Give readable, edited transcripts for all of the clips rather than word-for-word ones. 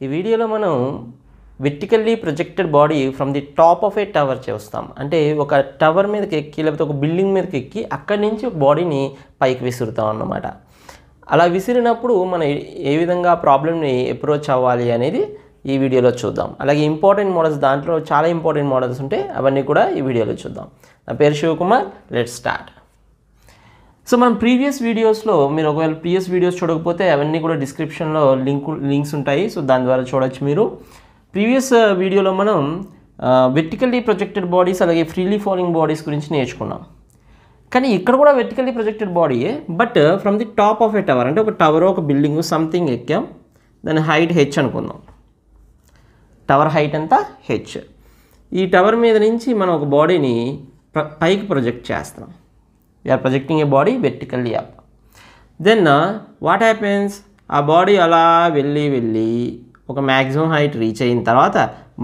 ఈ వీడియోలో మనం vertically projected body from the top of a tower చేస్తాం. అంటే ఒక టవర్ మీదకి ఎక్కి లేకపోతే ఒక బిల్డింగ్ మీదకి ఎక్కి అక్కడి నుంచి ఒక బాడీని పైకి విసురుతాం అన్నమాట. అలా విసిరినప్పుడు మనం ఏ విధంగా ప్రాబ్లమ్ని అప్రోచ్ అవ్వాలి అనేది ఈ వీడియోలో చూద్దాం. అలాగే ఇంపార్టెంట్ మోడల్స్, దాంట్లో చాలా ఇంపార్టెంట్ మోడల్స్ ఉంటాయి, అవన్నీ కూడా ఈ వీడియోలో చూద్దాం. నా పేరు శివకుమార్, లెట్స్ స్టార్ట్. సో మనం ప్రీవియస్ వీడియోస్లో, మీరు ఒకవేళ ప్రీవియస్ వీడియోస్ చూడకపోతే అవన్నీ కూడా డిస్క్రిప్షన్లో లింక్స్ ఉంటాయి, సో దాని ద్వారా చూడవచ్చు మీరు. ప్రీవియస్ వీడియోలో మనం వెర్టికల్లీ ప్రొజెక్టెడ్ బాడీస్ అలాగే ఫ్రీలీ ఫాలింగ్ బాడీస్ గురించి నేర్చుకున్నాం. కానీ ఇక్కడ కూడా వెర్టికల్లీ ప్రొజెక్టెడ్ బాడీయే, but from the top of a tower, అంటే ఒక టవర్, ఒక బిల్డింగ్ సంథింగ్ ఎక్కాం, దాని హైట్ హెచ్ అనుకుందాం. టవర్ హైట్ అంతా హెచ్. ఈ టవర్ మీద నుంచి మనం ఒక బాడీని పైకి ప్రొజెక్ట్ చేస్తాం. We're projecting a body vertically up. Then what happens, ఆ బాడీ అలా వెళ్ళి వెళ్ళి ఒక మ్యాక్సిమం హైట్ రీచ్ అయిన తర్వాత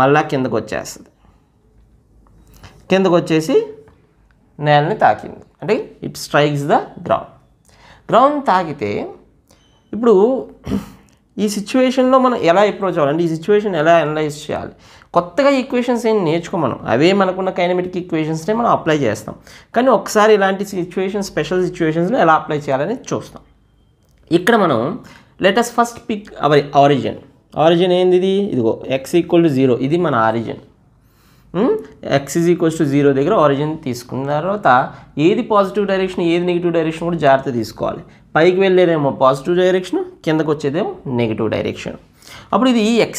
మళ్ళా కిందకు వచ్చేస్తుంది. కిందకు వచ్చేసి నేలని తాకింది, అంటే it strikes the ground. Ground తాకితే ఇప్పుడు ఈ సిచ్యువేషన్లో మనం ఎలా అప్రోచ్ అవ్వాలంటే, ఈ సిచ్యువేషన్ ఎలా అనలైజ్ చేయాలి, కొత్తగా ఈక్వేషన్స్ ఏం నేర్చుకోమను, అవే మనకున్న కైనమెటిక్ ఈక్వేషన్స్నే మనం అప్లై చేస్తాం. కానీ ఒకసారి ఇలాంటి సిచ్యువేషన్స్, స్పెషల్ సిచ్యువేషన్స్లో ఎలా అప్లై చేయాలనేది చూస్తాం. ఇక్కడ మనం let us first pick our origin. Origin ఏంది? ఇది ఇదిగో x 0, ఇది మన ఆరిజిన్. x 0 దగ్గర ఆరిజిన్ తీసుకున్న తర్వాత ఏది పాజిటివ్ డైరెక్షన్ ఏది నెగిటివ్ డైరెక్షన్ కూడా జాగ్రత్త తీసుకోవాలి. పైకి వెళ్ళేదేమో పాజిటివ్ డైరెక్షన్, కిందకు వచ్చేదేమో నెగిటివ్ డైరెక్షన్. అప్పుడు ఇది x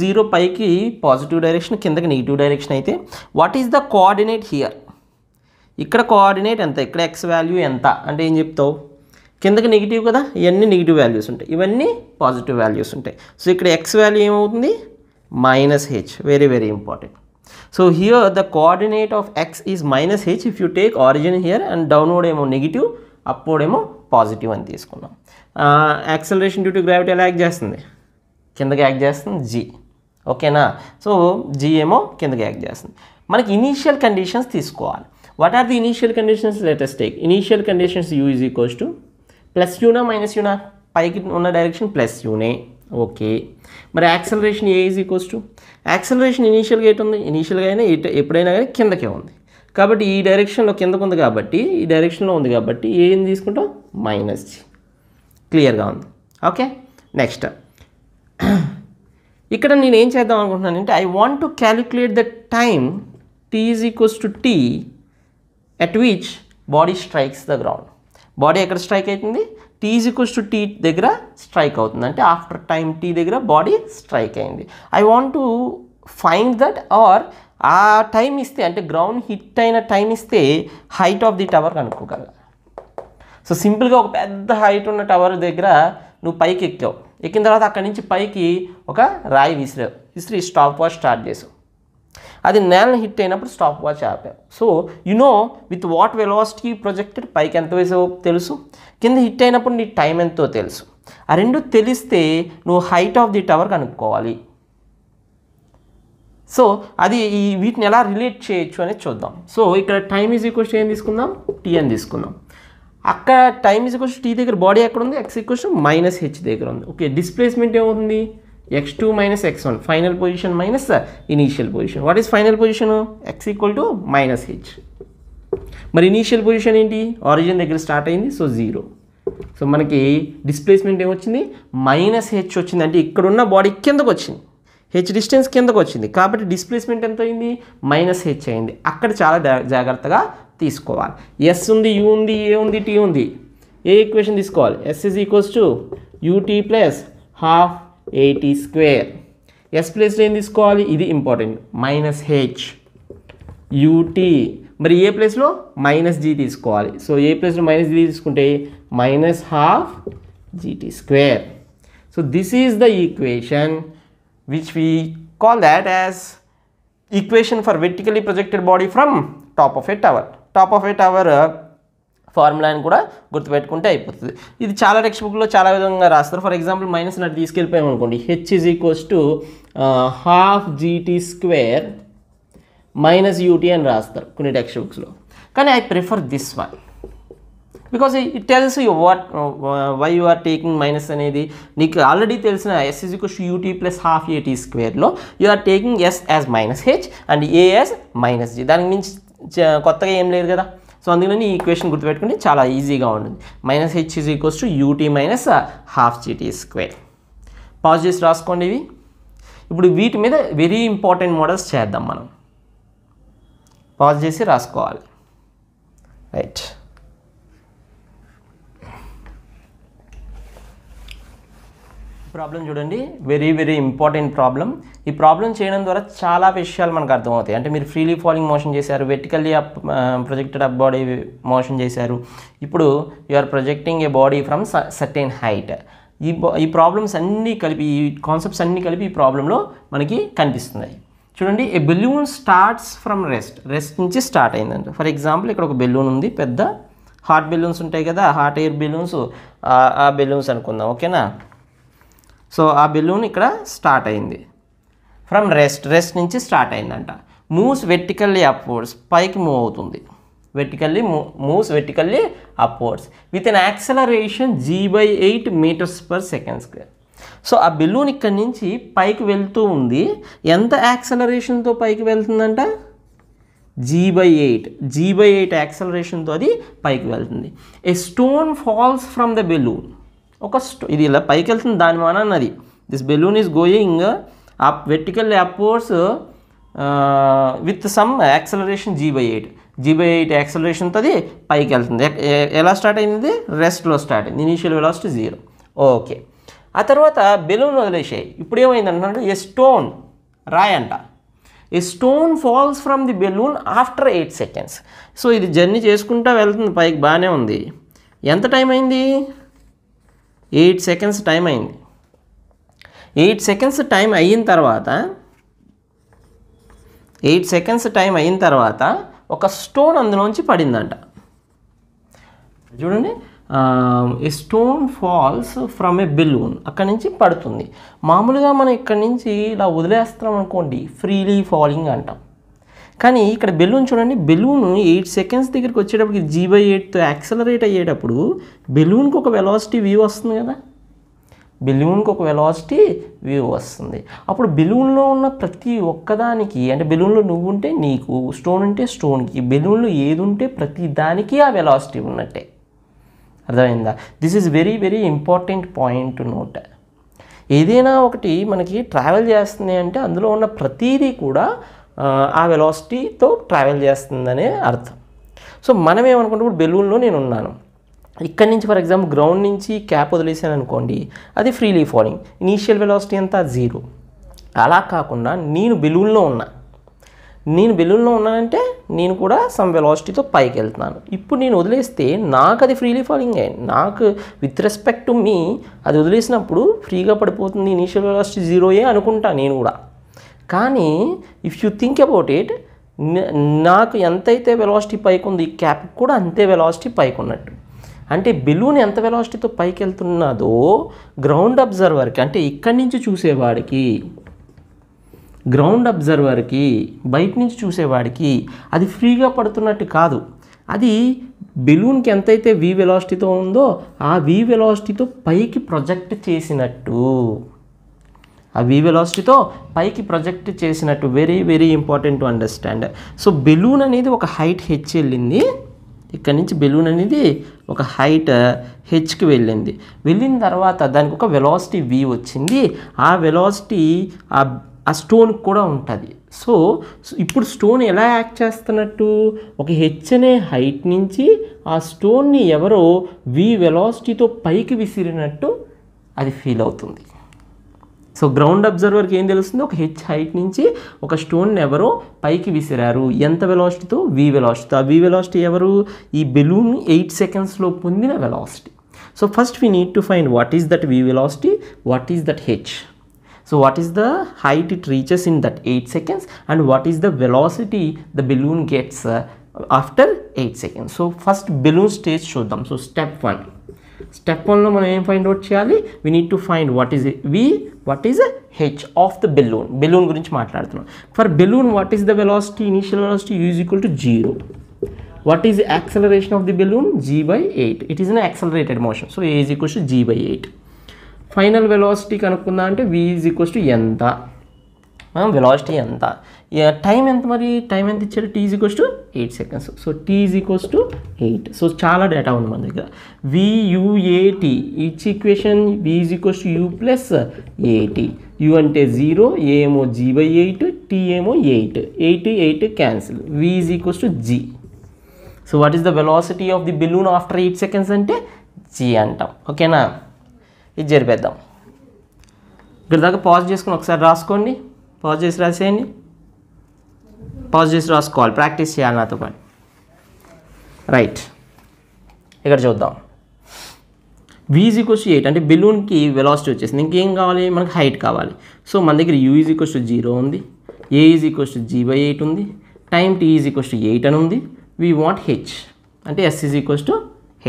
0 పైకి పాజిటివ్ డైరెక్షన్, కిందకి నెగిటివ్ డైరెక్షన్ అయితే what is the coordinate here? ఇక్కడ కోఆర్డినేట్ ఎంత, ఇక్కడ x వాల్యూ ఎంత అంటే ఏం చెప్తావు? కిందకి నెగిటివ్ కదా, ఇవన్నీ నెగిటివ్ వాల్యూస్ ఉంటాయి, ఇవన్నీ పాజిటివ్ వాల్యూస్ ఉంటాయి. సో ఇక్కడ x వాల్యూ ఏమవుతుంది? -h. Very very important. So here the coordinate of x is -h. If you take origin here and downward emo negative, upward emo positive అని తీసుకున్నాం. Acceleration due to gravity ఎలా act చేస్తుంది? కిందకి act చేస్తుంది g. ఓకేనా? So g ఏమో కిందకి act చేస్తుంది. మనకి ఇనీషియల్ కండిషన్స్ తీసుకోవాలి. What are the initial conditions? Let us take initial conditions. u +u నా -u నా, పైకి ఉన్న డైరెక్షన్ +u నే. ఓకే, మరి యాక్సలరేషన్ a యాక్సలరేషన్ ఇనీషియల్గా ఎటు ఉంది? ఇనీషియల్గా అయినా ఎప్పుడైనా కానీ కిందకే ఉంది కాబట్టి, ఈ డైరెక్షన్లో కిందకు ఉంది కాబట్టి, ఈ డైరెక్షన్లో ఉంది కాబట్టి ఏం తీసుకుంటాం? -g. క్లియర్గా ఉంది. ఓకే, నెక్స్ట్ ఇక్కడ నేను ఏం చేద్దాం అనుకుంటున్నాను అంటే, I want to calculate the time t t at which body strikes the ground. Body ఎక్కడ స్ట్రైక్ అవుతుంది? t దగ్గర స్ట్రైక్ అవుతుంది, అంటే ఆఫ్టర్ టైం t దగ్గర బాడీ స్ట్రైక్ అయింది. I want to find that, or ఆ టైం ఇస్తే, అంటే గ్రౌండ్ హిట్ అయిన టైం ఇస్తే హైట్ ఆఫ్ ది టవర్ కనుక్కోగల. సో సింపుల్గా ఒక పెద్ద హైట్ ఉన్న టవర్ దగ్గర నువ్వు పైకి ఎక్కావు, ఎక్కిన తర్వాత అక్కడి నుంచి పైకి ఒక రాయి విసిరావు, విసిరి స్టాప్ వాచ్ స్టార్ట్ చేసావు, అది నేలను హిట్ అయినప్పుడు స్టాప్ వాచ్ ఆపావు. So you know with what velocity projected, పైకి ఎంత వేసావో తెలుసు, కింద హిట్ అయినప్పుడు నీ టైం ఎంతో తెలుసు. ఆ రెండు తెలిస్తే నువ్వు హైట్ ఆఫ్ ది టవర్ కనుక్కోవాలి. సో అది ఈ వీటిని ఎలా రిలేట్ చేయొచ్చు అనేది చూద్దాం. సో ఇక్కడ టైమ్ ఈజ్ ఏం తీసుకుందాం? టీ అని తీసుకుందాం. అక్కడ టైమ్ ఈజ్ టీ దగ్గర బాడీ ఎక్కడ ఉంది? x -h దగ్గర ఉంది. ఓకే, డిస్ప్లేస్మెంట్ ఏమవుతుంది? x2 minus x1, final position minus initial position. What is final position? x = -h. మరి ఇనీషియల్ పొజిషన్ ఏంటి? ఆరిజిన్ దగ్గర స్టార్ట్ అయింది, సో 0. సో మనకి డిస్ప్లేస్మెంట్ ఏమొచ్చింది? -h వచ్చింది, అంటే ఇక్కడున్న బాడీ కిందకు వచ్చింది, h డిస్టెన్స్ కిందకు వచ్చింది కాబట్టి డిస్ప్లేస్మెంట్ ఎంత అయింది? -h అయింది. అక్కడ చాలా జాగ్రత్తగా తీసుకోవాలి. s ఉంది, u ఉంది, a ఉంది, t ఉంది. ఏ ఈక్వేషన్ తీసుకోవాలి? s is equals to ut plus ½ at square. s ప్లేస్లో ఏం తీసుకోవాలి? ఇది ఇంపార్టెంట్, -h ut. మరి ఏ ప్లేస్లో? -g తీసుకోవాలి. సో ఏ ప్లేస్లో -g తీసుకుంటే -½ gt square. So this is the equation which we call that as equation for vertically projected body from top of a tower. Top of a tower ఫార్ములాని కూడా గుర్తుపెట్టుకుంటే అయిపోతుంది. ఇది చాలా టెక్స్ట్ బుక్లో చాలా విధంగా రాస్తారు. ఫర్ ఎగ్జాంపుల్ -0 తీసుకెళ్ళిపోయాం అనుకోండి, h is equals to ½ gt square - ut అని రాస్తారు కొన్ని టెక్స్ట్ బుక్స్లో. కానీ I prefer this one because it tells you what why you are taking minus anedi. Niku already tells na s is equal to ut plus half a t square lo you are taking s as minus h and a as minus g. That means kottaga em ledhu kada. So, the equation is very easy. Minus h is equals to ut minus half gt square. Pause this task. Now, we will very important models. Pause this task. Right. Problem is very important problem. This problem is very visual. You freely falling motion, vertically projected up body motion. Now you are projecting a body from a certain height. These problems and concepts are convinced. A balloon starts from rest. Rest start. For example, here is a balloon. Hot balloons, hot air balloons, balloons. Okay, na? So, a balloon start from rest. Rest nunchi start ayindanta. Moves vertically upwards. Pike move avutundi. Vertically moves vertically upwards with an acceleration g by 8 meters per second square. So, a balloon ikkada nunchi pike veltu undi. Enta acceleration tho pike veltundanta? G by 8. G by 8 acceleration tho adi pike veltundi. A stone falls from the balloon. This balloon is going up vertically upwards with some acceleration g by 8. G by 8 acceleration is pi rest low start. Initial velocity is 0. Okay. Atharvata balloon is a stone. A stone falls from the balloon after 8 seconds. So this journey is going to be time 8 seconds time ayindi. 8 seconds time ayin tarvata 8 seconds time ayin tarvata oka stone andunchi padindanta chudandi. A stone falls from a balloon akkadi nunchi padutundi. Maamuluga mana ikkadi nunchi ila odilestam anukondi freely falling antam. కానీ ఇక్కడ balloon చూడండి, balloon 8 seconds దగ్గరికి వచ్చేటప్పటికి g by 8 తో accelerate అయ్యేటప్పుడు బెలూన్కి ఒక velocity v వస్తుంది కదా, బెలూన్కి ఒక వెలాసిటీ v వస్తుంది. అప్పుడు బెలూన్లో ఉన్న ప్రతి ఒక్కదానికి, అంటే బెలూన్లో నువ్వు ఉంటే నీకు, స్టోన్ ఉంటే స్టోన్కి, బెలూన్లో ఏది ఉంటే ప్రతి దానికి ఆ వెలాసిటీ ఉన్నట్టే. అర్థమైందా? This is very important point to note. ఏదైనా ఒకటి మనకి ట్రావెల్ చేస్తుంది అంటే అందులో ఉన్న ప్రతిదీ కూడా ఆ వెలాసిటీ తో ట్రావెల్ చేస్తుందనే అర్థం. సో మనం ఏమనుకుంటాం, బెలూన్లో నేను ఉన్నాను, ఇక్కడ నుంచి ఫర్ ఎగ్జాంపుల్ గ్రౌండ్ నుంచి క్యాప్ వదిలేసాను అనుకోండి, అది ఫ్రీలీ ఫాలింగ్, ఇనీషియల్ వెలాసిటీ అంతా 0. అలా కాకుండా నేను బెలూన్లో ఉన్నా, నేను బెలూన్లో ఉన్నానంటే నేను కూడా సమ్ వెలాసిటీతో పైకి వెళ్తున్నాను. ఇప్పుడు నేను వదిలేస్తే నాకు అది ఫ్రీలీ ఫాలింగ్ అయ్యింది, నాకు విత్ రెస్పెక్ట్ టు మీ అది వదిలేసినప్పుడు ఫ్రీగా పడిపోతుంది, ఇనీషియల్ వెలాసిటీ 0 అనుకుంటా నేను కూడా. కానీ if you think about it, నాకు ఎంతైతే వెలాసిటీ పైకి ఉంది, క్యాప్ కూడా అంతే వెలాసిటీ పైకి ఉన్నట్టు. అంటే బెలూన్ ఎంత వెలాసిటీతో పైకి వెళ్తున్నదో గ్రౌండ్ అబ్జర్వర్కి, అంటే ఇక్కడి నుంచి చూసేవాడికి, గ్రౌండ్ అబ్జర్వర్కి బయట నుంచి చూసేవాడికి అది ఫ్రీగా పడుతున్నట్టు కాదు. అది బెలూన్కి ఎంతైతే v వెలాసిటీతో ఉందో ఆ v వెలాసిటీతో పైకి ప్రొజెక్ట్ చేసినట్టు, ఆ v వెలాసిటీతో పైకి ప్రొజెక్ట్ చేసినట్టు. Very important to understand. So balloon అనేది ఒక హైట్ h వెళ్ళింది, ఇక్కడ నుంచి బెలూన్ అనేది ఒక హైట్ hకి వెళ్ళింది. వెళ్ళిన తర్వాత దానికి ఒక వెలాసిటీ v వచ్చింది, ఆ వెలాసిటీ ఆ స్టోన్కి కూడా ఉంటుంది. సో ఇప్పుడు స్టోన్ ఎలా యాక్ట్ చేస్తున్నట్టు, ఒక h అనే హైట్ నుంచి ఆ స్టోన్ని ఎవరో v వెలాసిటీతో పైకి విసిరినట్టు అది ఫీల్ అవుతుంది. సో గ్రౌండ్ అబ్జర్వర్కి ఏం తెలుస్తుంది, ఒక హెచ్ హైట్ నుంచి ఒక స్టోన్ ఎవరో పైకి విసిరారు, ఎంత వెలాసిటీతో v వెలాసిటీ. ఆ v వెలాసిటీ ఎవరు, ఈ బెలూన్ 8 సెకండ్స్లో పొందిన velocity. So first we need to find what is that v velocity, what is that h. So what is the height it reaches in that 8 seconds and what is the velocity the balloon gets after 8 seconds. So first balloon stage show them. So step 1. Step 1 lo mana em find out cheyali, we need to find what is v, what is h of the balloon. Balloon gurinchi maatladutunnam. For balloon what is the velocity, initial velocity u is equal to 0. What is the acceleration of the balloon? g/8. It is an accelerated motion. So a is equal to g/8. Final velocity kanukkunda ante v is equal to enta. Velocity enta. Yeah, time enta mari time enta icharu t is equal to 8 seconds. So t is equal to 8. So chala data undi man daggara. V u a t. Each equation v is equal to u plus a t. U ante 0, a emo g/8, t emo 8. 8 8 cancel. V is equal to g. So what is the velocity of the balloon after 8 seconds ante g antam. Okay na, ఇది జరిపేద్దాం. ఇక్కడ దాకా pause చేసుకుని ఒకసారి రాసుకోండి, pause చేసి రాసేయండి, pause చేసి రాసుకోవాలి, practice చేయాలి నాతో పాటు. రైట్, ఇక్కడ చూద్దాం. v is equals to 8 అంటే బెలూన్కి వెలాసిటీ వచ్చేసింది. ఇంకేం కావాలి మనకు? హైట్ కావాలి. సో మన దగ్గర u is equals to 0 ఉంది, a is equals to g/8 ఉంది, time t is equals to 8 అని ఉంది. we want h అంటే s is equals to h.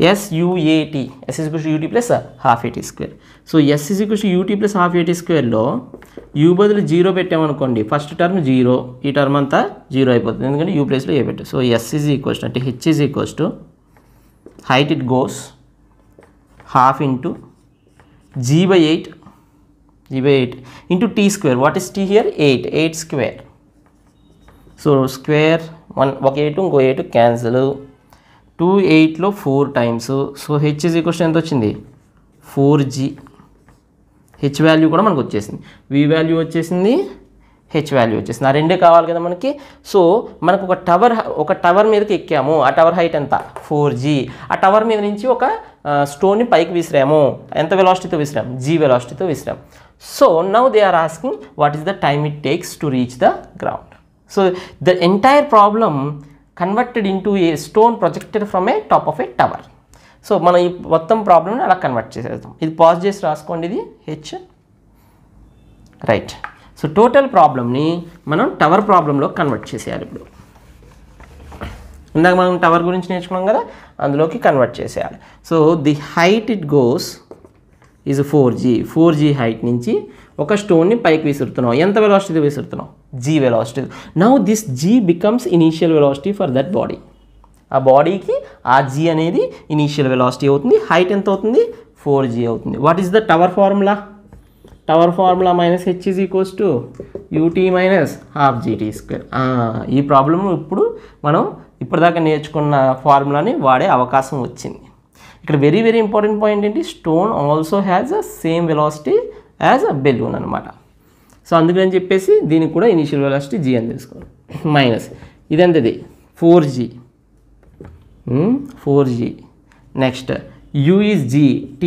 S u a t, s is equal to u t plus half a t square. So s is equal to u t plus half a t square లో u బదులు 0 పెట్టామనుకోండి, first term 0, ఈ term అంతా 0 అయిపోతుంది, ఎందుకంటే u ప్లేస్లో ఏ పెట్టాం. So s is equal to అంటే h is equal to height, it goes half into g by 8 into t square. what is t here? 8 square. so square 1, ఒక 8 ఇంకో 8 క్యాన్సిల్. 2 8 లో 4 times. So h is equal to ఎంత వచ్చింది? 4g. h value కూడా మనకు వచ్చేసింది, v value వచ్చేసింది, h value వచ్చేసింది. ఆ రెండే కావాలి కదా మనకి. సో మనకు ఒక టవర్ మీదకి ఎక్కాము, ఆ టవర్ హైట్ ఎంత? 4g. ఆ టవర్ మీద నుంచి ఒక స్టోన్ని పైకి విసిరాము, ఎంత వెలాసిటీతో విసిరాము? g వెలాసిటీతో విసిరాము. So now they are asking what is the time it takes to reach the ground. So the entire problem converted into a stone projected from a top of a tower. So మనం ఈ మొత్తం ప్రాబ్లమ్ని అలా convert చేసేద్దాం. ఇది pause చేసి రాసుకోండి, ఇది హెచ్. రైట్, సో టోటల్ ప్రాబ్లమ్ని మనం టవర్ ప్రాబ్లంలో కన్వర్ట్ చేసేయాలి. ఇప్పుడు ఇందాక మనం టవర్ గురించి నేర్చుకున్నాం కదా, అందులోకి కన్వర్ట్ చేసేయాలి. So the height it goes is 4g height నుంచి ఒక స్టోన్ని పైకి విసురుతున్నాం. ఎంత వెలాసిటీతో విసురుతున్నాం? g velocity. Now this g becomes initial velocity for that body. ఆ బాడీకి ఆ g అనేది ఇనీషియల్ వెలాసిటీ అవుతుంది. హైట్ ఎంత అవుతుంది? 4g అవుతుంది. What is the tower formula? Tower formula minus h is equals to ut minus half gt square. ఈ problem ఇప్పుడు మనం ఇప్పటిదాకా నేర్చుకున్న ఫార్ములాని వాడే అవకాశం వచ్చింది. ఇక్కడ వెరీ వెరీ ఇంపార్టెంట్ పాయింట్ ఏంటి? Stone also has a same velocity as a balloon అనమాట. సో అందుకని చెప్పేసి దీనికి కూడా ఇనీషియల్ వెలాసిటీ g అని తెలుసుకోవాలి. మైనస్ ఇదంతది 4g. Next u is gt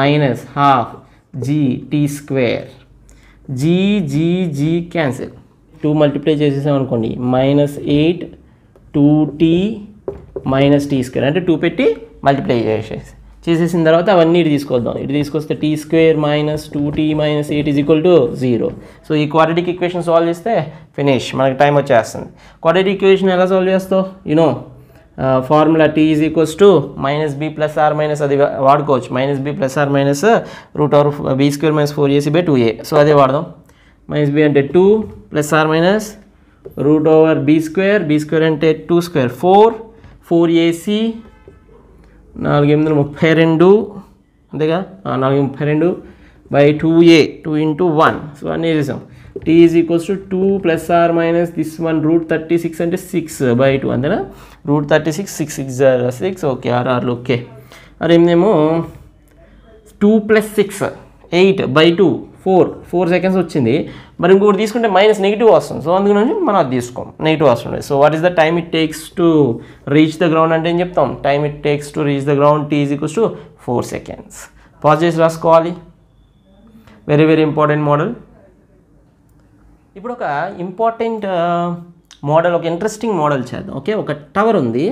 minus half gt square. g cancel, 2 multiply చేసేసాం అనుకోండి, minus 8 2t minus t square అంటే 2 పెట్టి మల్టిప్లై చేసేసిన తర్వాత అవన్నీ ఇటు తీసుకొద్దాం. ఇటు తీసుకొస్తే T square minus 2t minus 8 is equal to 0. So ఈ క్వాడ్రాటిక్ ఈక్వేషన్ సాల్వ్ చేస్తే ఫినిష్, మనకి టైం వచ్చేస్తుంది. క్వాడ్రాటిక్ ఈక్వేషన్ ఎలా సాల్వ్ చేస్తావు? You know formula T is equals to -b+r- అది వాడుకోవచ్చు. -b+r - √b² - 4ac by 2a. So అదే వాడదాం. -b అంటే 2 +r- √b², అంటే 2² 4, 4ac 4×8=32 అంతేగా, 4×32 బై 2a, 2 × 1. సో అన్నీ చేసాం. t is equals to 2 ± this one √36 అంటే 6/2 అంతేనా, √36 6 6 6. ఓకే, ఆర్ఆర్లు ఓకే. అరే ఏమేమో 2 + 6 8/2 4 సెకండ్స్ వచ్చింది. మరి ఇంకొకటి తీసుకుంటే మైనస్ నెగిటివ్ వస్తుంది. సో అందుకని మనం అది తీసుకోం, నెగిటివ్ వస్తుంది. So what is the time it takes to reach the ground అంటే ఏం చెప్తాం? Time it takes to reach the ground t is equals to 4 seconds. Pause చేసి రాసుకోవాలి. Very very important model. ఇప్పుడు ఒక ఇంపార్టెంట్ మోడల్, ఒక interesting model చేద్దాం. Okay, ఒక టవర్ ఉంది,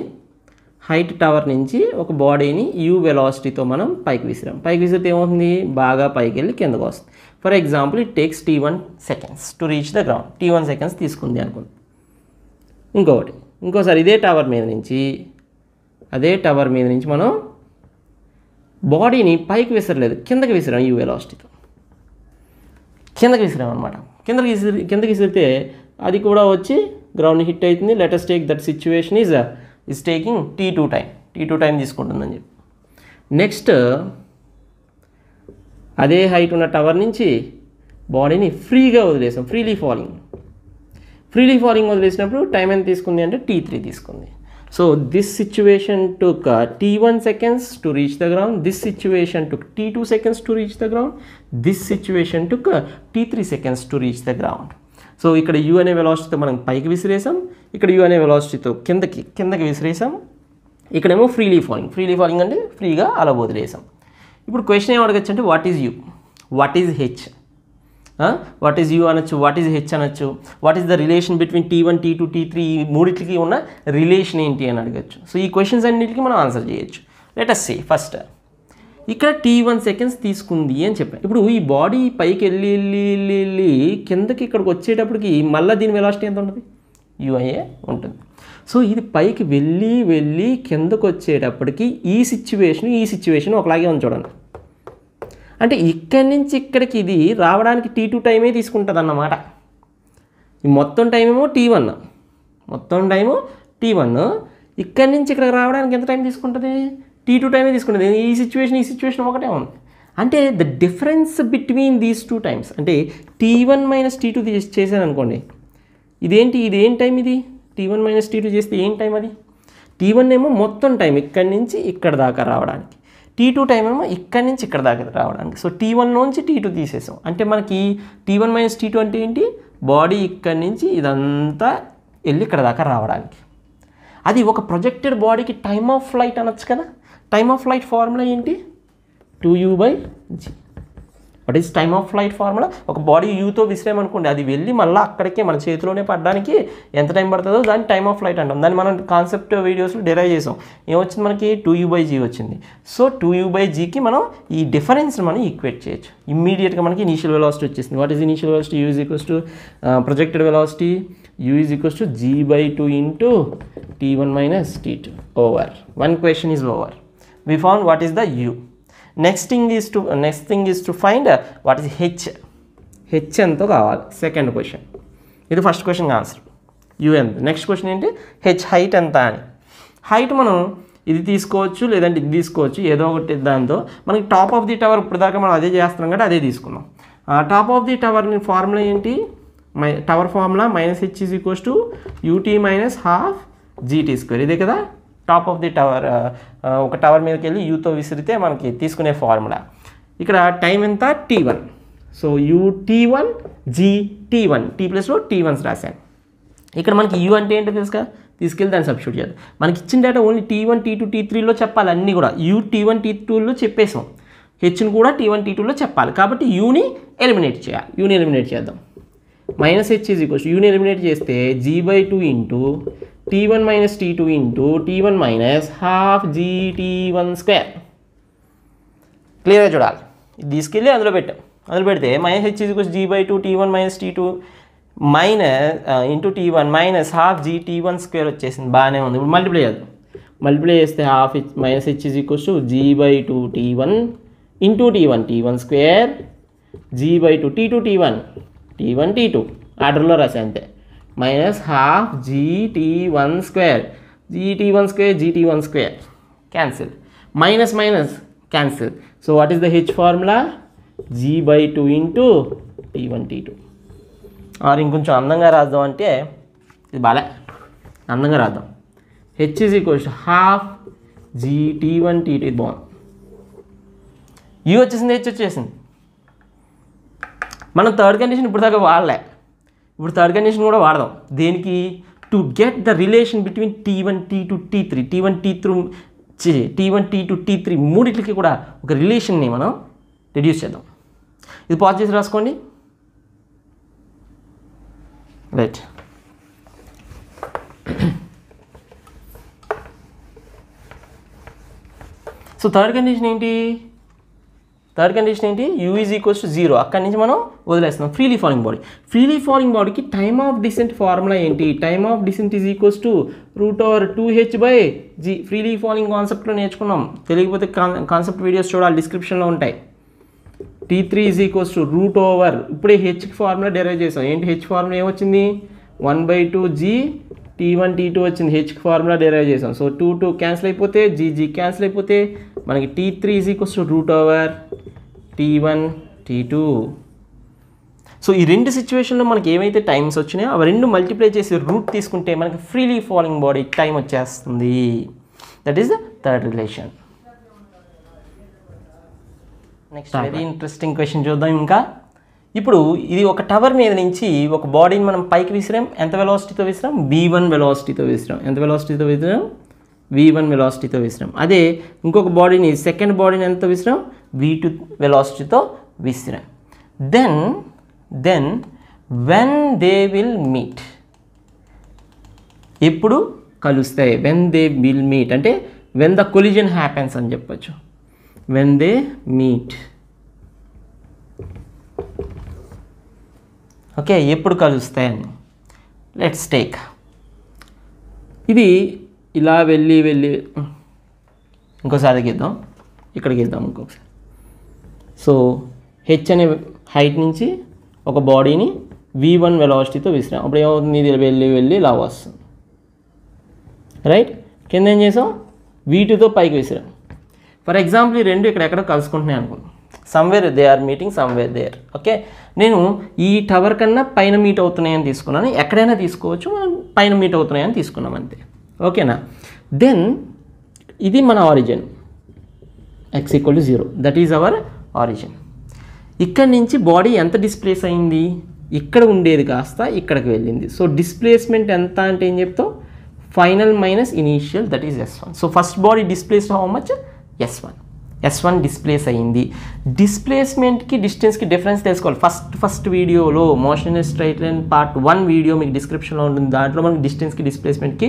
హైట్ టవర్ నుంచి ఒక బాడీని u వెలాసిటీతో మనం పైకి విసిరాం. పైకి విసిరితే ఏమవుతుంది? బాగా పైకి వెళ్ళి కిందకు వస్తుంది. For example it takes t1 seconds to reach the ground. t1 seconds తీసుకుంది అనుకుంది. ఇంకోసారి అదే టవర్ మీద నుంచి మనం బాడీని పైకి విసరలేదు, కిందకి విసిరాం. u వెలాసిటీతో కిందకి విసిరాం అనమాట. కిందకి విసిరితే అది కూడా వచ్చి ground hit aitindi. Let us take that situation is taking t2 time, తీసుకుంటుందని చెప్పి నెక్స్ట్ అదే హైట్ ఉన్న టవర్ నుంచి బాడీని ఫ్రీగా వదిలేసాం. ఫ్రీలీ ఫాలింగ్ వదిలేసినప్పుడు టైం ఎంత తీసుకుంది అంటే t3 తీసుకుంది. So this situation took t1 seconds to reach the ground, this situation took t2 seconds to reach the ground, this situation took t3 seconds to reach the ground. So ఇక్కడ u అనే వెలాసిటీతో మనం పైకి విసిరేసాం, ఇక్కడ u అనే వెలాసిటీతో కిందకి విసిరేసాం, ఇక్కడేమో freely falling అంటే ఫ్రీగా అలా వదిలేసాం. ఇప్పుడు క్వశ్చన్ ఏం అడగచ్చు అంటే what is u, what is h, what is U అనొచ్చు, వాట్ ఈజ్ హెచ్ అనొచ్చు, what is the relation between t1 t2 t3 ఈ మూడిటికి ఉన్న రిలేషన్ ఏంటి అని అడగచ్చు. సో ఈ క్వశ్చన్స్ అన్నిటికీ మనం ఆన్సర్ చేయొచ్చు. లెట్ అస్ సే ఫస్ట్ ఇక్కడ t1 సెకండ్స్ తీసుకుంది అని చెప్పాను. ఇప్పుడు ఈ బాడీ పైకి వెళ్ళి కిందకి ఇక్కడికి వచ్చేటప్పటికి మళ్ళీ దీని వెలాసిటీ ఎంత ఉంటుంది, యూఏ ఉంటుంది. సో ఇది పైకి వెళ్ళి కిందకు వచ్చేటప్పటికి ఈ సిచ్యువేషన్ ఒకలాగే ఉంది చూడండి. అంటే ఇక్కడి నుంచి ఇక్కడికి ఇది రావడానికి t2 టైమే తీసుకుంటుంది అన్నమాట. ఈ మొత్తం టైం ఏమో t1, ఇక్కడి నుంచి ఇక్కడికి రావడానికి ఎంత టైం తీసుకుంటుంది, t2 టైమే తీసుకుంటుంది. ఈ సిచ్యువేషన్ ఒకటే ఉంది. అంటే the difference between these two times అంటే t1 మైనస్ t2 చేశాను అనుకోండి, ఇదేం టైం ఇది, t1 మైనస్ t2 చేస్తే ఏం టైం అది, t1 ఏమో మొత్తం టైం ఇక్కడి నుంచి ఇక్కడ దాకా రావడానికి, t2 టైం ఏమో ఇక్కడి నుంచి ఇక్కడ దాకా రావడానికి. సో t1 నుంచి t2 తీసేసాం అంటే మనకి t1 మైనస్ t2 అంటే ఏంటి, బాడీ ఇక్కడి నుంచి ఇదంతా వెళ్ళి ఇక్కడ దాకా రావడానికి. అది ఒక ప్రొజెక్టెడ్ బాడీకి టైమ్ ఆఫ్ ఫ్లైట్ అనొచ్చు కదా. టైమ్ ఆఫ్ ఫ్లైట్ ఫార్ములా ఏంటి, 2u/g. What is time of flight formula? ఒక బాడీ యూతో విసిరేమనుకోండి, అది వెళ్ళి మళ్ళీ అక్కడికే మన చేతిలోనే పడడానికి ఎంత టైం పడుతుందో దాన్ని టైమ్ ఆఫ్ ఫ్లైట్ అంటాం. దాన్ని మనం కాన్సెప్ట్ వీడియోస్లో డెరైవ్ చేసాం. ఏమొచ్చింది మనకి, 2u/g వచ్చింది. సో 2u/gకి మనం ఈ డిఫరెన్స్ని మనం ఈక్వేట్ చేయొచ్చు. ఇమ్మీడియట్గా మనకి ఇనీషియల్ వెలాసిటీ వచ్చేసింది. What is initial velocity, u projected velocity u g/2 into t1 minus t2 over. One question is over. We found what is the u. Next thing is to find what is H ఎంతో కావాలి. Second question ఇది, first క్వశ్చన్కి answer U ఎంత. Next question ఏంటి, H height ఎంత అని. Height మనం ఇది తీసుకోవచ్చు లేదంటే ఇది తీసుకోవచ్చు, ఏదో ఒకటి దాంతో మనకి టాప్ ఆఫ్ ది టవర్ ఇప్పుడు దాకా మనం అదే చేస్తున్నాం కదా, అదే తీసుకున్నాం. టాప్ ఆఫ్ ది టవర్ని ఫార్ములా ఏంటి, tower formula -h = ut - 12 GT² ఇదే కదా టాప్ ఆఫ్ ది టవర్. ఒక టవర్ మీదకి వెళ్ళి యూతో విసిరితే మనకి తీసుకునే ఫార్ములా. ఇక్కడ టైం ఎంత, t1. So u t1 g t1, t+1 t1 రాశాను. ఇక్కడ మనకి u అంటే ఏంటో తెలుసు కదా, తీసుకెళ్ళి దాన్ని సబ్స్టిట్యూట్ చేద్దాం. మనకి ఇచ్చిన డేటా ఓన్లీ t1 t2 t3లో చెప్పాలి అన్నీ కూడా. u t1 t2లో చెప్పేసాం, hని కూడా t1 t2లో చెప్పాలి కాబట్టి యూని ఎలిమినేట్ చేద్దాం. -h = uని ఎలిమినేట్ చేస్తే g/2 into t1 minus t2 into t1 minus half gt1². క్లియర్గా చూడాలి, ఇది తీసుకెళ్ళి అందులో పెడితే -h = g/2 t1 minus t2 minus into t1 minus half gt1² వచ్చేసింది. బాగానే ఉంది. ఇప్పుడు మల్టిప్లై చేస్తే half -h = g/2 t1 into t1 t1² g/2 t2 t1 t1 t2 ఆర్డర్లో రాసే అంతే -12 gt1² cancel, minus cancel. So what is the H formula, g/2 into t1 t2. Or ఇంకొంచెం అందంగా రాద్దాం అంటే, ఇది బాలే అందంగా రాద్దాం, h = ½ g t1 t2. ఇది బాగుంది. u వచ్చేసింది, h వచ్చేసింది. మనం థర్డ్ కండిషన్ ఇప్పుడు దాకా వాడలే, ఇప్పుడు థర్డ్ కండిషన్ కూడా వాడదాం. దేనికి, to get the relation between t1 t2 t3 మూడిట్లకి కూడా ఒక రిలేషన్ని మనం రెడ్యూస్ చేద్దాం. ఇది పాజ్ చేసి రాసుకోండి. రైట్, సో థర్డ్ కండిషన్ ఏంటి u = 0. అక్కడి నుంచి మనం వదిలేస్తున్నాం. ఫ్రీలీ ఫాలింగ్ బాడీకి టైమ్ ఆఫ్ డిసెంట్ ఫార్ములా ఏంటి, time of descent √2h/g. Freely falling కాన్సెప్ట్లో నేర్చుకున్నాం. తెలియకపోతే కాన్సెప్ట్ వీడియోస్ చూడాలి, డిస్క్రిప్షన్లో ఉంటాయి. t3 = √, ఇప్పుడే హెచ్కి ఫార్ములా డెరైవ్ చేసాం. ఏంటి హెచ్ ఫార్ములా ఏమొచ్చింది, 1 by 2 g t1 t2 వచ్చింది h కి ఫార్ములా డెరైవ్ చేసాం సో 2 2 క్యాన్సిల్ అయిపోతే g g క్యాన్సిల్ అయిపోతే మనకి t3 √t1 t2 సో ఈ రెండు సిచువేషన్ లో మనకి ఏమైతే టైమ్స్ వచ్చేనా అవి రెండు మల్టిప్లై చేసి రూట్ తీసుకుంటే మనకి ఫ్రీలీ ఫాలింగ్ బాడీ టైం వచ్చేస్తుంది that is the third relation next very interesting question చూద్దాం ఇంకా ఇప్పుడు ఇది ఒక టవర్ మీద నుంచి ఒక బాడీని మనం పైకి విసిరాం ఎంత వెలాసిటీతో విసిరాం v1 వెలాసిటీతో విసిరాం ఎంత వెలాసిటీతో విసిరాం v1 వెలాసిటీతో విసిరాం అదే ఇంకొక బాడీని సెకండ్ బాడీని ఎంతో విసిరాం v2 వెలాసిటీతో విసిరాం then when they will meet ఎప్పుడు కలుస్తాయి when they will meet అంటే when the collision happens అని చెప్పొచ్చు when they meet ఓకే ఎప్పుడు కలుస్తాయని లెట్స్ టేక్ ఇది ఇలా వెళ్ళి వెళ్ళి ఇంకోసారి గీద్దాం ఇక్కడ గీద్దాం ఇంకొకసారి సో h అనే హైట్ నుంచి ఒక బాడీని v1 వెలాసిటీతో విసిరాం అప్పుడు ఏమవుతుంది ఇది వెళ్ళి వెళ్ళి ఇలా వస్తుంది రైట్ కింద ఏం చేసాం v2తో పైకి విసిరాం ఫర్ ఎగ్జాంపుల్ ఈ రెండు ఇక్కడ ఎక్కడో కలుసుకుంటున్నాయి అనుకుందాం somewhere they are meeting somewhere there okay నేను ఈ టవర్ కన్నా పైన మీట్ అవుతున్నాయని తీసుకున్నాను ఎక్కడైనా తీసుకోవచ్చు మనం పైన మీట్ అవుతున్నాయని తీసుకున్నాం అంతే ఓకేనా దెన్ ఇది మన origin x equal to 0 that is our origin ఇక్కడ నుంచి బాడీ ఎంత డిస్ప్లేస్ అయింది ఇక్కడ ఉండేది కాస్త ఇక్కడికి వెళ్ళింది సో డిస్ప్లేస్మెంట్ ఎంత అంటే ఏం చెప్తాం final minus initial that is s1 so first body displaced how much s1 s1 displace అయ్యింది డిస్ప్లేస్మెంట్కి డిస్టెన్స్కి డిఫరెన్స్ తెలుసుకోవాలి ఫస్ట్ వీడియోలో motion straight line part 1 video మీకు డిస్క్రిప్షన్లో ఉంటుంది దాంట్లో మనకి డిస్టెన్స్కి డిస్ప్లేస్మెంట్కి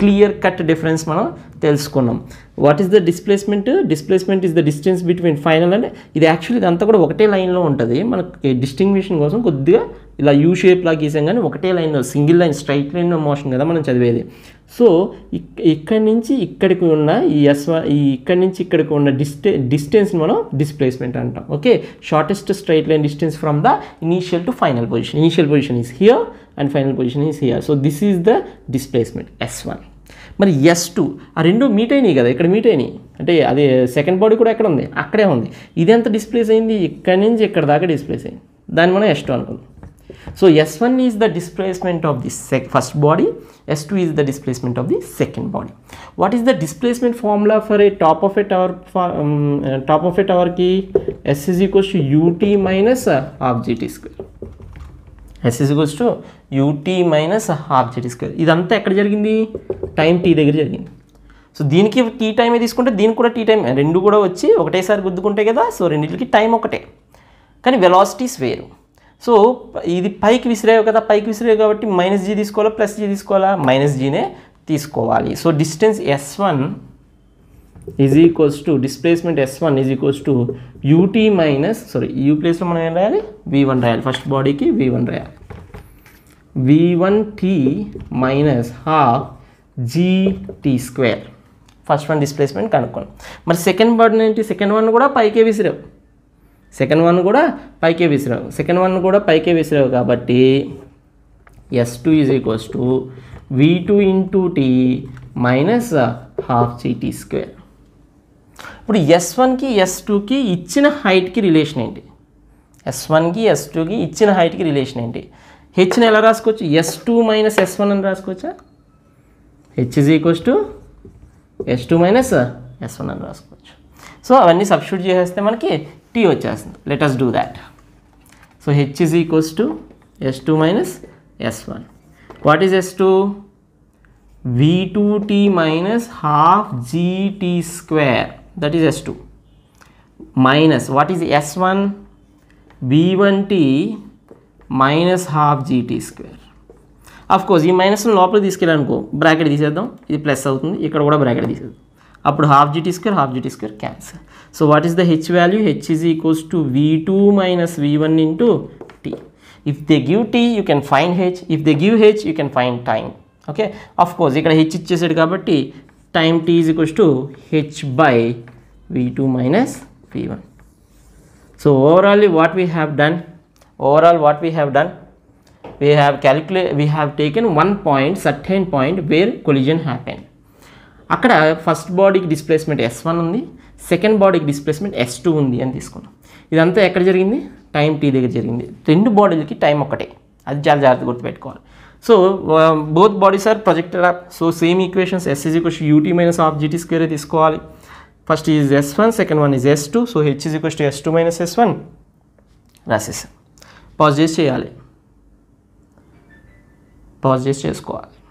క్లియర్ కట్ డిఫరెన్స్ మనం తెలుసుకున్నాం what is the displacement displacement is the distance between final అంటే ఇది యాక్చువల్లీ ఇదంతా కూడా ఒకటే లైన్లో ఉంటుంది మనకి డిస్టింగ్విషన్ కోసం కొద్దిగా ఇలా యూ షేప్ లాగా గీసాం కానీ ఒకటే లైన్లో single line straight line motion కదా మనం చదివేది సో ఇక్కడి నుంచి ఇక్కడికి ఉన్న ఈ ఇక్కడి నుంచి ఇక్కడికి ఉన్న డిస్టెన్స్ని మనం డిస్ప్లేస్మెంట్ అంటాం okay shortest straight line distance from the initial to final position initial position is here and final position is here so this is the displacement s1 మరి s2 ఆ రెండు మీట్ అయినాయి కదా ఇక్కడ మీట్ అయినాయి అంటే అది సెకండ్ బాడీ కూడా ఎక్కడ ఉంది అక్కడే ఉంది ఇది ఎంత డిస్ప్లేస్ అయింది ఇక్కడి నుంచి ఇక్కడ దాకా డిస్ప్లేస్ అయింది దాన్ని మనం s2 అనుకుందాం So S1 is the displacement of the first body, S2 is the displacement of the second body. What is the displacement formula for a top of a tower? Top of a tower ki S is equals to ut minus half gt square. S is equals to ut minus half gt square. ఇదంతా ఎక్కడ జరిగింది time t దగ్గర జరిగింది so దీనికి tea టైమే తీసుకుంటే దీనికి కూడా టీ టైం రెండు కూడా వచ్చి ఒకటేసారి గుద్దుకుంటాయి కదా సో రెండింటికి టైం ఒకటే కానీ వెలాసిటీస్ వేరు సో ఇది పైకి విసిరావు కదా పైకి విసిరావు కాబట్టి మైనస్ జీ తీసుకోవాలా ప్లస్ జీ తీసుకోవాలా మైనస్ జీనే తీసుకోవాలి so distance s1 is equals to displacement s1 is equals to ut minus sorry you ప్లేస్లో మనం ఏం రాయాలి v1 రాయాలి ఫస్ట్ బాడీకి v1 రాయాలి v1t minus half gt square first one displacement కనుక్కోండి మరి సెకండ్ బాడీ ఏంటి సెకండ్ వన్ కూడా పైకే విసిరావు సెకండ్ వన్ కూడా పైకే విసిరావు కాబట్టి s2 is equals to v2 into t minus half gt square ఇప్పుడు s1కి s2కి ఇచ్చిన హైట్కి రిలేషన్ ఏంటి హెచ్ని ఎలా రాసుకోవచ్చు s2 మైనస్ s1 అని రాసుకోవచ్చా h is equals to s2 minus s1 అని రాసుకోవచ్చు సో అవన్నీ సబ్స్టిట్యూట్ చేసేస్తే మనకి t వచ్చేస్తుంది let us do that so h is equals to s2 minus s1 what is s2 v2t minus half gt square that is s2 minus what is s1 v1t minus half gt square of course ఈ minus లోపలికి తీసుకెళ్ళానుకో bracket తీసేద్దాం ఇది plus అవుతుంది ఇక్కడ కూడా bracket తీసేద్దాం అప్పుడు half gt square cancel so what is the h value h is equals to v2 minus v1 into t if they give t you can find h if they give h you can find time okay of course ఇక్కడ h ఇచ్చేసాడు కాబట్టి time t is equals to h by v2 minus v1 so overall what we have done we have taken one point, certain point where collision happened. అక్కడ first బాడీకి displacement s1 ఉంది, second బాడీకి displacement s2 ఉంది అని తీసుకున్నాం. ఇదంతా ఎక్కడ జరిగింది? టైం t దగ్గర జరిగింది. రెండు బాడీలకి టైం ఒకటే, అది చాలా జాగ్రత్తగా గుర్తుపెట్టుకోవాలి. So both bodies are projected up. So same equations s is equals to ut minus half gt square తీసుకోవాలి. First is s1, second one is s2. So h is equals to s2 minus s1 రాసేసాం. Pause చేసి చేయాలి, pause చేసి చేసుకోవాలి.